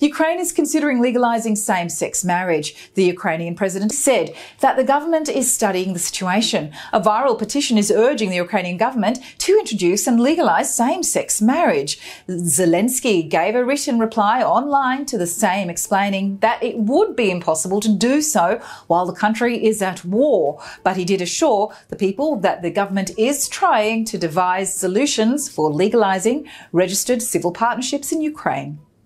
Ukraine is considering legalising same-sex marriage. The Ukrainian president said that the government is studying the situation. A viral petition is urging the Ukrainian government to introduce and legalise same-sex marriage. Zelensky gave a written reply online to the same, explaining that it would be impossible to do so while the country is at war. But he did assure the people that the government is trying to devise solutions for legalising registered civil partnerships in Ukraine.